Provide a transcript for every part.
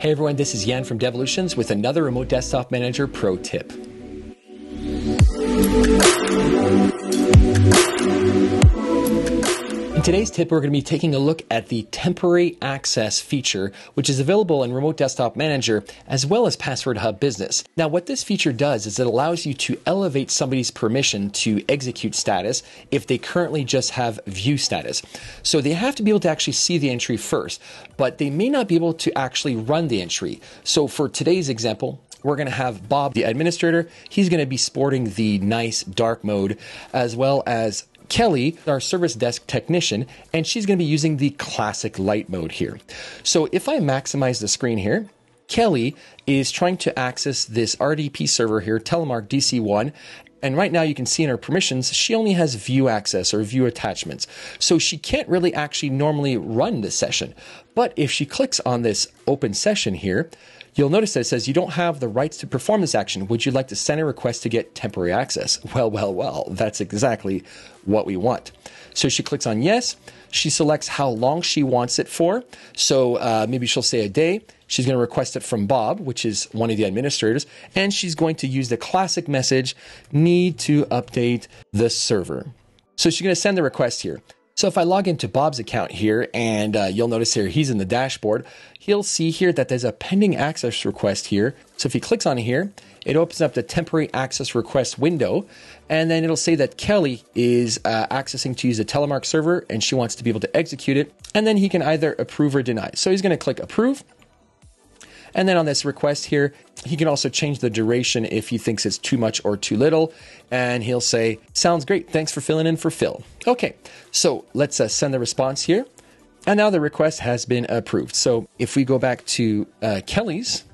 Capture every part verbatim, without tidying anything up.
Hey everyone, this is Jan from Devolutions with another Remote Desktop Manager Pro tip. In today's tip, we're going to be taking a look at the temporary access feature, which is available in Remote Desktop Manager as well as Password Hub Business. Now, what this feature does is it allows you to elevate somebody's permission to execute status if they currently just have view status. So they have to be able to actually see the entry first, but they may not be able to actually run the entry. So for today's example, we're going to have Bob, the administrator. He's going to be sporting the nice dark mode, as well as Kelly, our service desk technician, and she's going to be using the classic light mode here. So if I maximize the screen here, Kelly is trying to access this R D P server here, Telemark D C one. And right now you can see in her permissions, she only has view access or view attachments. So she can't really actually normally run this session. But if she clicks on this open session here, you'll notice that it says you don't have the rights to perform this action. Would you like to send a request to get temporary access? Well, well, well, that's exactly what we want. So she clicks on yes. She selects how long she wants it for. So uh, maybe she'll say a day. She's going to request it from Bob, which is one of the administrators, and she's going to use the classic message, need to update the server. So she's going to send the request here. So if I log into Bob's account here, and uh, you'll notice here, he's in the dashboard, he'll see here that there's a pending access request here. So if he clicks on here, it opens up the temporary access request window, and then it'll say that Kelly is uh, accessing to use a Telemark server, and she wants to be able to execute it. And then he can either approve or deny. So he's going to click approve. And then on this request here, he can also change the duration if he thinks it's too much or too little. And he'll say, sounds great. Thanks for filling in for Phil. Okay, so let's uh, send the response here. And now the request has been approved. So if we go back to uh, Kelly's,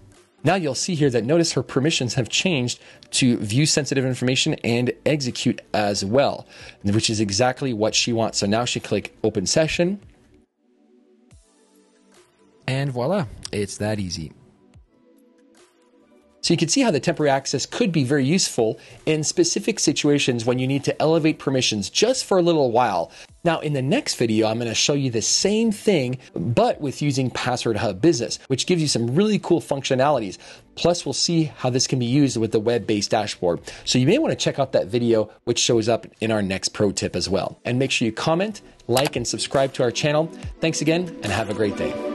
now you'll see here that notice her permissions have changed to view sensitive information and execute as well, which is exactly what she wants. So now she click open session. And voila, it's that easy. So you can see how the temporary access could be very useful in specific situations when you need to elevate permissions just for a little while. Now in the next video, I'm going to show you the same thing, but with using Password Hub Business, which gives you some really cool functionalities. Plus we'll see how this can be used with the web-based dashboard. So you may want to check out that video, which shows up in our next pro tip as well. And make sure you comment, like, and subscribe to our channel. Thanks again, and have a great day.